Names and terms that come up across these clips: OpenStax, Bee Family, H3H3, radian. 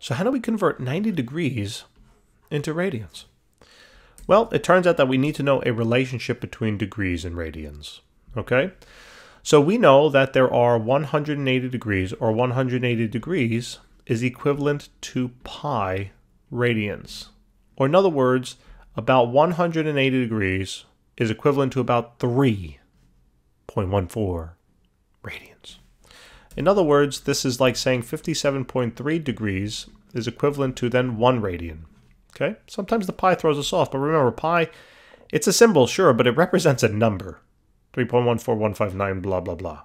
So how do we convert 90 degrees into radians? Well, it turns out that we need to know a relationship between degrees and radians, okay? So we know that there are 180 degrees, or 180 degrees is equivalent to pi radians. Or in other words, about 180 degrees is equivalent to about 3.14 radians. In other words, this is like saying 57.3 degrees is equivalent to then 1 radian. Okay? Sometimes the pi throws us off, but remember pi, it's a symbol, sure, but it represents a number. 3.14159 blah blah blah.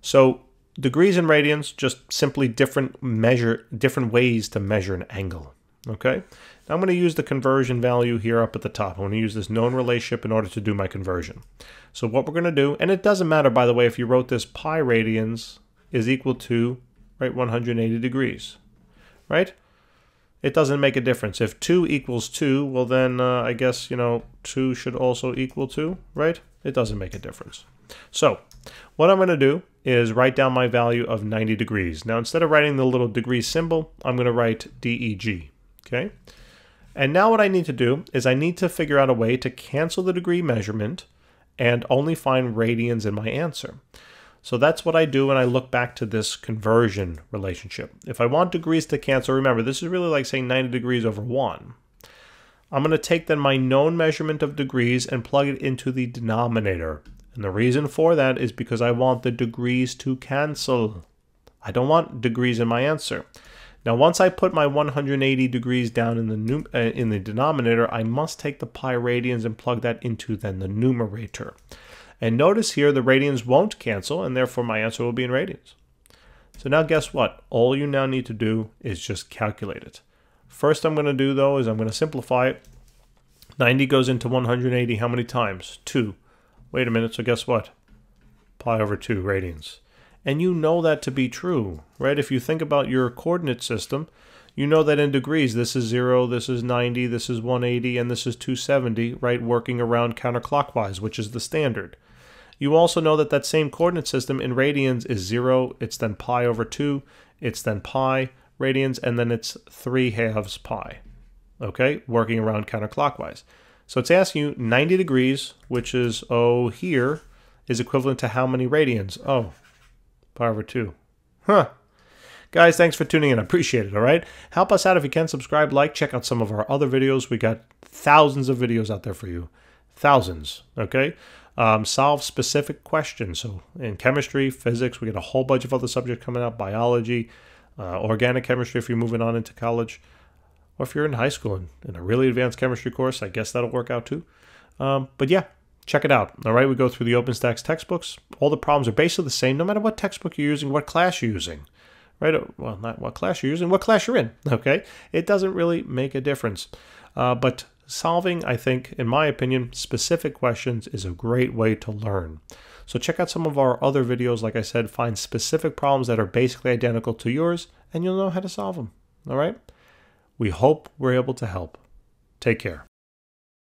So degrees and radians, just simply different ways to measure an angle. Okay? Now I'm going to use the conversion value here up at the top. I'm going to use this known relationship in order to do my conversion. So what we're going to do, and it doesn't matter, by the way, if you wrote this pi radians is equal to, right, 180 degrees, right? It doesn't make a difference. If 2 equals 2, well then I guess, you know, 2 should also equal 2, right? It doesn't make a difference. So what I'm going to do is write down my value of 90 degrees. Now instead of writing the little degree symbol, I'm going to write DEG, okay? And now what I need to do is I need to figure out a way to cancel the degree measurement and only find radians in my answer. So that's what I do when I look back to this conversion relationship. If I want degrees to cancel, remember, this is really like saying 90 degrees over 1. I'm going to take then my known measurement of degrees and plug it into the denominator. And the reason for that is because I want the degrees to cancel. I don't want degrees in my answer. Now, once I put my 180 degrees down in the denominator, I must take the pi radians and plug that into then the numerator. And notice here the radians won't cancel, and therefore my answer will be in radians. So now guess what? All you now need to do is just calculate it. First I'm going to do, though, is I'm going to simplify it. 90 goes into 180 how many times? 2. Wait a minute, so guess what? Pi over 2 radians. And you know that to be true, right? If you think about your coordinate system, you know that in degrees, this is 0, this is 90, this is 180, and this is 270, right? Working around counterclockwise, which is the standard. You also know that that same coordinate system in radians is 0, it's then pi over 2, it's then pi radians, and then it's 3/2 pi, okay? Working around counterclockwise. So it's asking you 90 degrees, which is, oh, here, is equivalent to how many radians? Oh. Pi over 2. Huh. Guys, thanks for tuning in. I appreciate it, all right? Help us out if you can. Subscribe, like, check out some of our other videos. We got thousands of videos out there for you. Thousands, okay? Solve specific questions. So in chemistry, physics, we got a whole bunch of other subjects coming up. Biology, organic chemistry if you're moving on into college. Or if you're in high school and in a really advanced chemistry course, I guess that'll work out too. But yeah. Check it out, all right? We go through the OpenStax textbooks. All the problems are basically the same, no matter what textbook you're using, what class you're using, right? Well, not what class you're using, what class you're in, okay? It doesn't really make a difference. But solving, I think, in my opinion, specific questions is a great way to learn. So check out some of our other videos. Like I said, find specific problems that are basically identical to yours, and you'll know how to solve them, all right? We hope we're able to help. Take care.